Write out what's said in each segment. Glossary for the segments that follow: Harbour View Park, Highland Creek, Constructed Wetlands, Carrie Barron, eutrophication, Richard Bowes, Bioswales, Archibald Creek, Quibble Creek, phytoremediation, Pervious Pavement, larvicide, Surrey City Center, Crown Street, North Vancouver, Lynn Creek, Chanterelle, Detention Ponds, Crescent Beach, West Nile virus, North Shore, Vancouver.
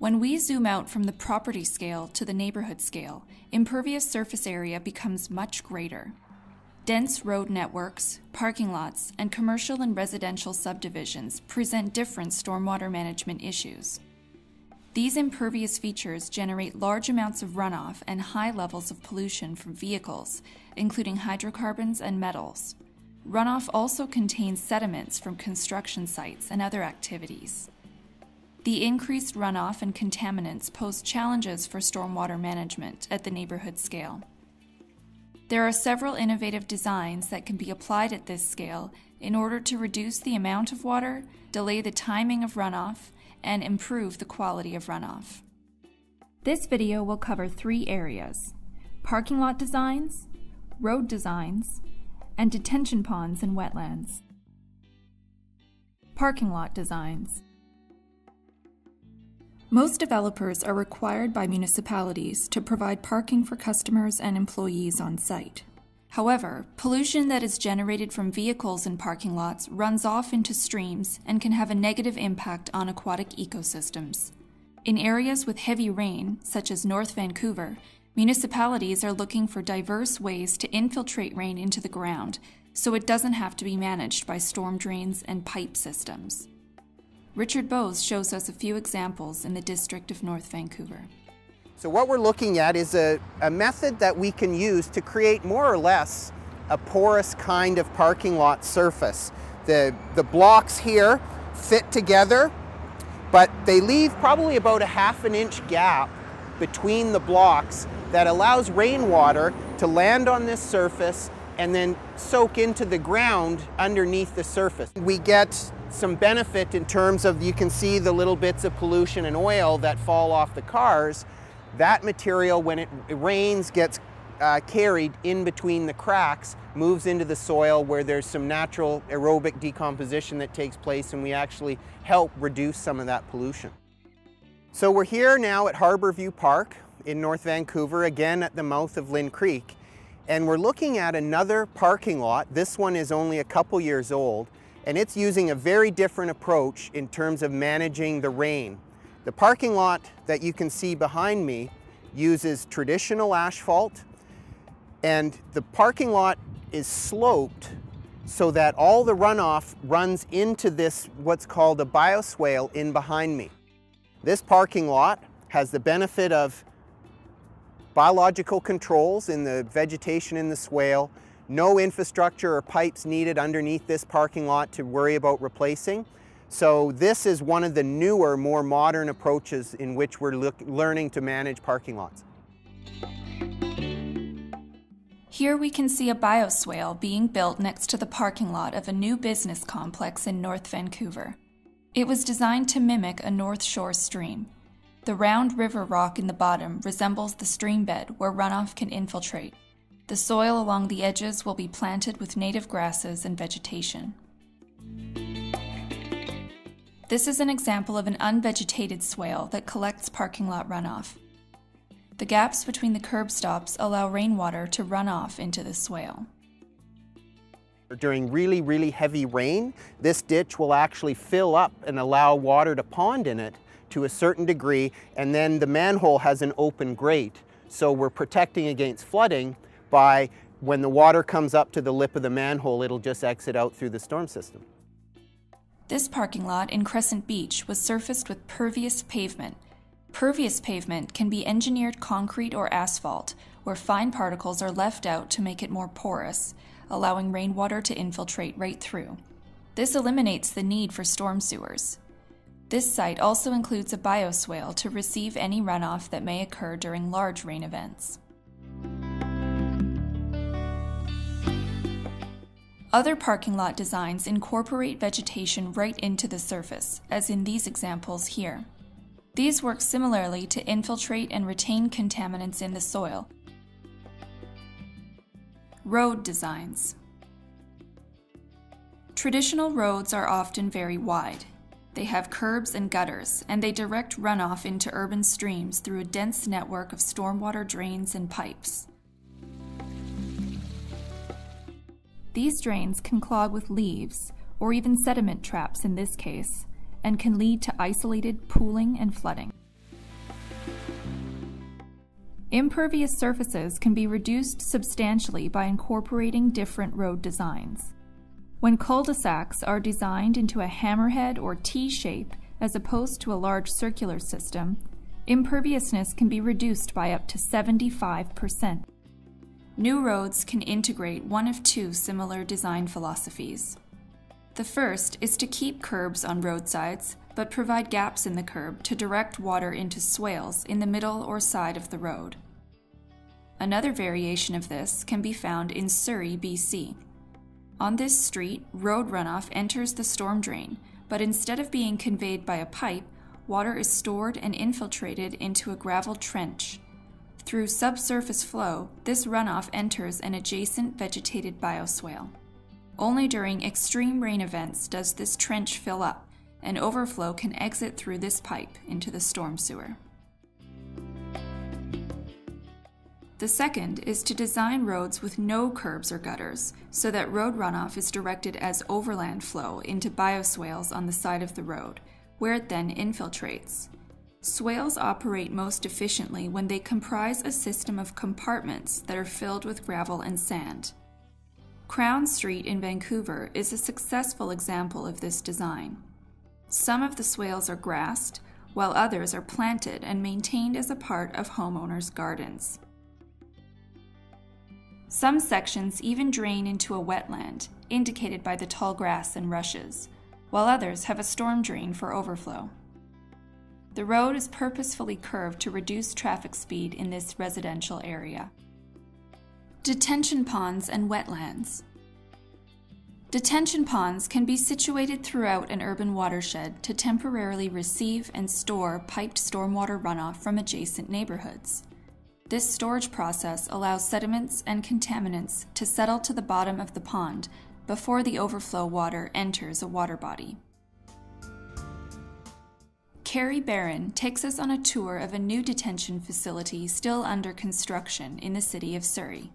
When we zoom out from the property scale to the neighborhood scale, impervious surface area becomes much greater. Dense road networks, parking lots, and commercial and residential subdivisions present different stormwater management issues. These impervious features generate large amounts of runoff and high levels of pollution from vehicles, including hydrocarbons and metals. Runoff also contains sediments from construction sites and other activities. The increased runoff and contaminants pose challenges for stormwater management at the neighborhood scale. There are several innovative designs that can be applied at this scale in order to reduce the amount of water, delay the timing of runoff, and improve the quality of runoff. This video will cover three areas: parking lot designs, road designs, and detention ponds and wetlands. Parking lot designs. Most developers are required by municipalities to provide parking for customers and employees on site. However, pollution that is generated from vehicles in parking lots runs off into streams and can have a negative impact on aquatic ecosystems. In areas with heavy rain, such as North Vancouver, municipalities are looking for diverse ways to infiltrate rain into the ground, so it doesn't have to be managed by storm drains and pipe systems. Richard Bowes shows us a few examples in the district of North Vancouver. So what we're looking at is a method that we can use to create more or less a porous kind of parking lot surface. The blocks here fit together, but they leave probably about a ½ inch gap between the blocks that allows rainwater to land on this surface and then soak into the ground underneath the surface. We get some benefit in terms of, you can see the little bits of pollution and oil that fall off the cars. That material, when it rains, gets carried in between the cracks, moves into the soil where there's some natural aerobic decomposition that takes place, and we actually help reduce some of that pollution. So we're here now at Harbour View Park in North Vancouver, again at the mouth of Lynn Creek, and we're looking at another parking lot. This one is only a couple years old, and it's using a very different approach in terms of managing the rain. The parking lot that you can see behind me uses traditional asphalt, and the parking lot is sloped so that all the runoff runs into this, what's called a bioswale in behind me. This parking lot has the benefit of biological controls in the vegetation in the swale. No infrastructure or pipes needed underneath this parking lot to worry about replacing. So this is one of the newer, more modern approaches in which we're learning to manage parking lots. Here we can see a bioswale being built next to the parking lot of a new business complex in North Vancouver. It was designed to mimic a North Shore stream. The round river rock in the bottom resembles the stream bed where runoff can infiltrate. The soil along the edges will be planted with native grasses and vegetation. This is an example of an unvegetated swale that collects parking lot runoff. The gaps between the curb stops allow rainwater to run off into the swale. During really, really heavy rain, this ditch will actually fill up and allow water to pond in it to a certain degree, and then the manhole has an open grate, so we're protecting against flooding by when the water comes up to the lip of the manhole, it'll just exit out through the storm system. This parking lot in Crescent Beach was surfaced with pervious pavement. Pervious pavement can be engineered concrete or asphalt, where fine particles are left out to make it more porous, allowing rainwater to infiltrate right through. This eliminates the need for storm sewers. This site also includes a bioswale to receive any runoff that may occur during large rain events. Other parking lot designs incorporate vegetation right into the surface, as in these examples here. These work similarly to infiltrate and retain contaminants in the soil. Road designs. Traditional roads are often very wide. They have curbs and gutters, and they direct runoff into urban streams through a dense network of stormwater drains and pipes. These drains can clog with leaves, or even sediment traps in this case, and can lead to isolated pooling and flooding. Impervious surfaces can be reduced substantially by incorporating different road designs. When cul-de-sacs are designed into a hammerhead or T shape as opposed to a large circular system, imperviousness can be reduced by up to 75%. New roads can integrate one of two similar design philosophies. The first is to keep curbs on roadsides, but provide gaps in the curb to direct water into swales in the middle or side of the road. Another variation of this can be found in Surrey, BC. On this street, road runoff enters the storm drain, but instead of being conveyed by a pipe, water is stored and infiltrated into a gravel trench. Through subsurface flow, this runoff enters an adjacent vegetated bioswale. Only during extreme rain events does this trench fill up, and overflow can exit through this pipe into the storm sewer. The second is to design roads with no curbs or gutters, so that road runoff is directed as overland flow into bioswales on the side of the road, where it then infiltrates. Swales operate most efficiently when they comprise a system of compartments that are filled with gravel and sand. Crown Street in Vancouver is a successful example of this design. Some of the swales are grassed, while others are planted and maintained as a part of homeowners' gardens. Some sections even drain into a wetland, indicated by the tall grass and rushes, while others have a storm drain for overflow. The road is purposefully curved to reduce traffic speed in this residential area. Detention ponds and wetlands. Detention ponds can be situated throughout an urban watershed to temporarily receive and store piped stormwater runoff from adjacent neighborhoods. This storage process allows sediments and contaminants to settle to the bottom of the pond before the overflow water enters a water body. Carrie Barron takes us on a tour of a new detention facility still under construction in the city of Surrey.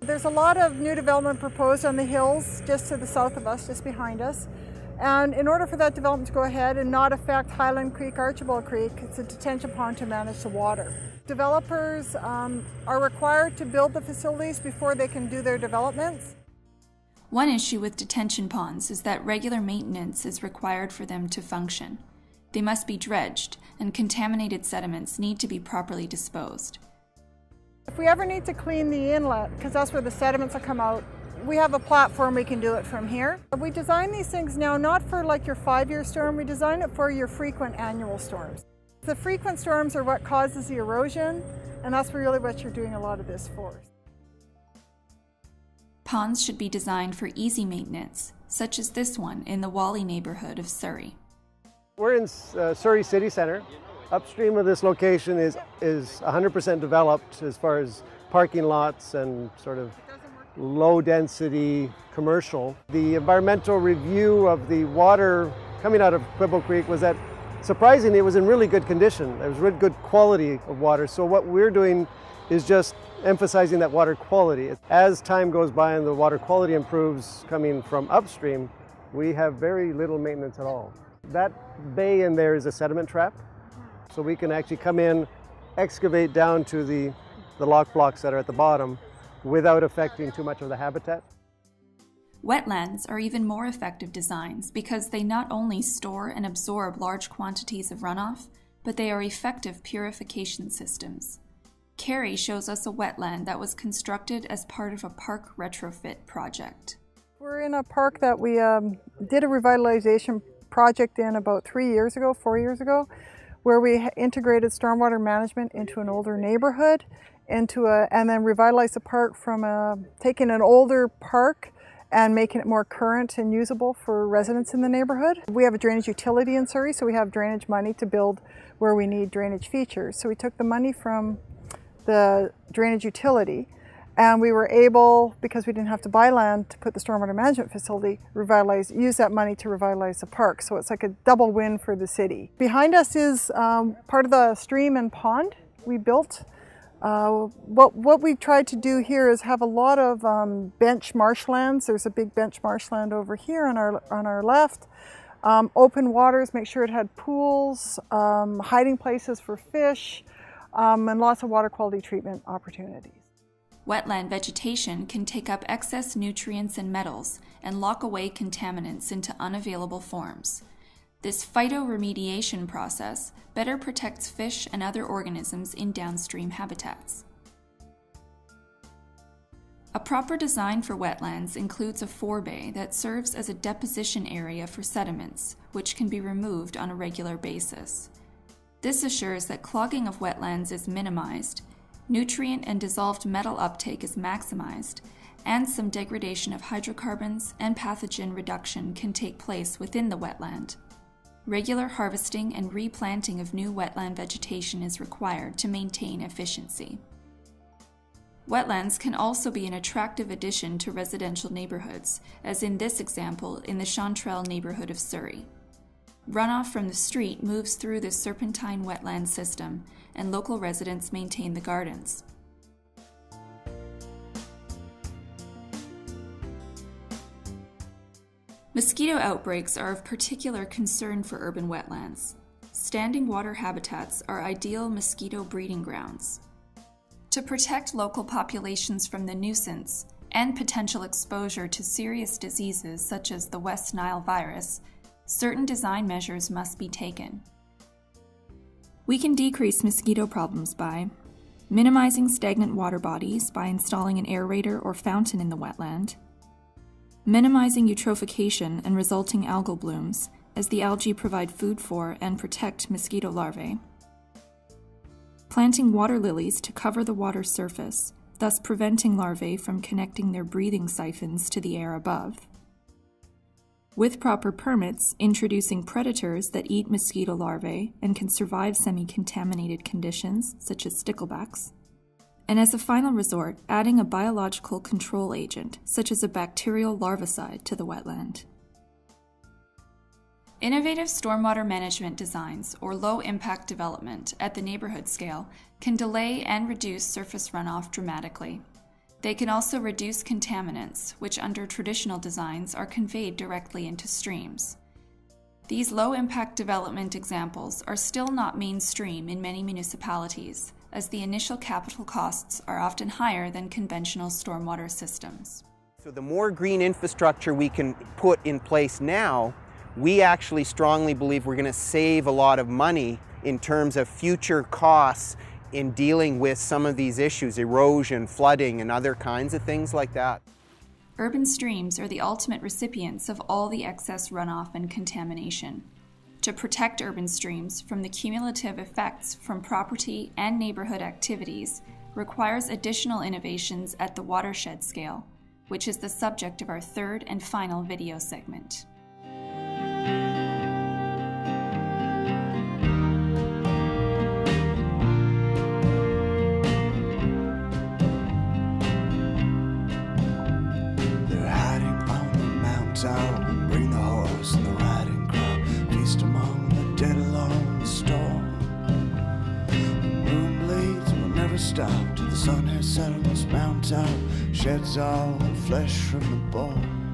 There's a lot of new development proposed on the hills just to the south of us, just behind us. And in order for that development to go ahead and not affect Highland Creek, Archibald Creek, it's a detention pond to manage the water. Developers are required to build the facilities before they can do their developments. One issue with detention ponds is that regular maintenance is required for them to function. They must be dredged, and contaminated sediments need to be properly disposed. If we ever need to clean the inlet, because that's where the sediments will come out, we have a platform we can do it from here. We design these things now not for like your 5-year storm, we design it for your frequent annual storms. The frequent storms are what causes the erosion, and that's really what you're doing a lot of this for. Ponds should be designed for easy maintenance, such as this one in the Wally neighborhood of Surrey. We're in Surrey City Center. Upstream of this location is 100% developed as far as parking lots and sort of low-density commercial. The environmental review of the water coming out of Quibble Creek was that, surprisingly, it was in really good condition. There was really good quality of water, so what we're doing is just emphasizing that water quality. As time goes by and the water quality improves coming from upstream, we have very little maintenance at all. That bay in there is a sediment trap, so we can actually come in, excavate down to the lock blocks that are at the bottom without affecting too much of the habitat. Wetlands are even more effective designs because they not only store and absorb large quantities of runoff, but they are effective purification systems. Carrie shows us a wetland that was constructed as part of a park retrofit project. We're in a park that we did a revitalization project in about 4 years ago, where we integrated stormwater management into an older neighborhood, and then revitalized the park from taking an older park and making it more current and usable for residents in the neighborhood. We have a drainage utility in Surrey, so we have drainage money to build where we need drainage features. So we took the money from the drainage utility, and we were able, because we didn't have to buy land to put the stormwater management facility, use that money to revitalize the park. So it's like a double win for the city. Behind us is part of the stream and pond we built. What we tried to do here is have a lot of bench marshlands. There's a big bench marshland over here on our left. Open waters, make sure it had pools, hiding places for fish. and lots of water quality treatment opportunities. Wetland vegetation can take up excess nutrients and metals and lock away contaminants into unavailable forms. This phytoremediation process better protects fish and other organisms in downstream habitats. A proper design for wetlands includes a forebay that serves as a deposition area for sediments, which can be removed on a regular basis. This assures that clogging of wetlands is minimized, nutrient and dissolved metal uptake is maximized, and some degradation of hydrocarbons and pathogen reduction can take place within the wetland. Regular harvesting and replanting of new wetland vegetation is required to maintain efficiency. Wetlands can also be an attractive addition to residential neighborhoods, as in this example in the Chanterelle neighborhood of Surrey. Runoff from the street moves through this serpentine wetland system, and local residents maintain the gardens. Mosquito outbreaks are of particular concern for urban wetlands. Standing water habitats are ideal mosquito breeding grounds. To protect local populations from the nuisance and potential exposure to serious diseases such as the West Nile virus, certain design measures must be taken. We can decrease mosquito problems by minimizing stagnant water bodies by installing an aerator or fountain in the wetland, minimizing eutrophication and resulting algal blooms, as the algae provide food for and protect mosquito larvae, planting water lilies to cover the water surface, thus preventing larvae from connecting their breathing siphons to the air above. With proper permits, introducing predators that eat mosquito larvae and can survive semi-contaminated conditions, such as sticklebacks. And as a final resort, adding a biological control agent, such as a bacterial larvicide, to the wetland. Innovative stormwater management designs, or low-impact development at the neighborhood scale, can delay and reduce surface runoff dramatically. They can also reduce contaminants, which under traditional designs are conveyed directly into streams. These low-impact development examples are still not mainstream in many municipalities, as the initial capital costs are often higher than conventional stormwater systems. So the more green infrastructure we can put in place now, we actually strongly believe we're going to save a lot of money in terms of future costs in dealing with some of these issues, erosion, flooding, and other kinds of things like that. Urban streams are the ultimate recipients of all the excess runoff and contamination. To protect urban streams from the cumulative effects from property and neighborhood activities requires additional innovations at the watershed scale, which is the subject of our third and final video segment. Stop till the sun has set on this mountain, sheds all the flesh from the bone.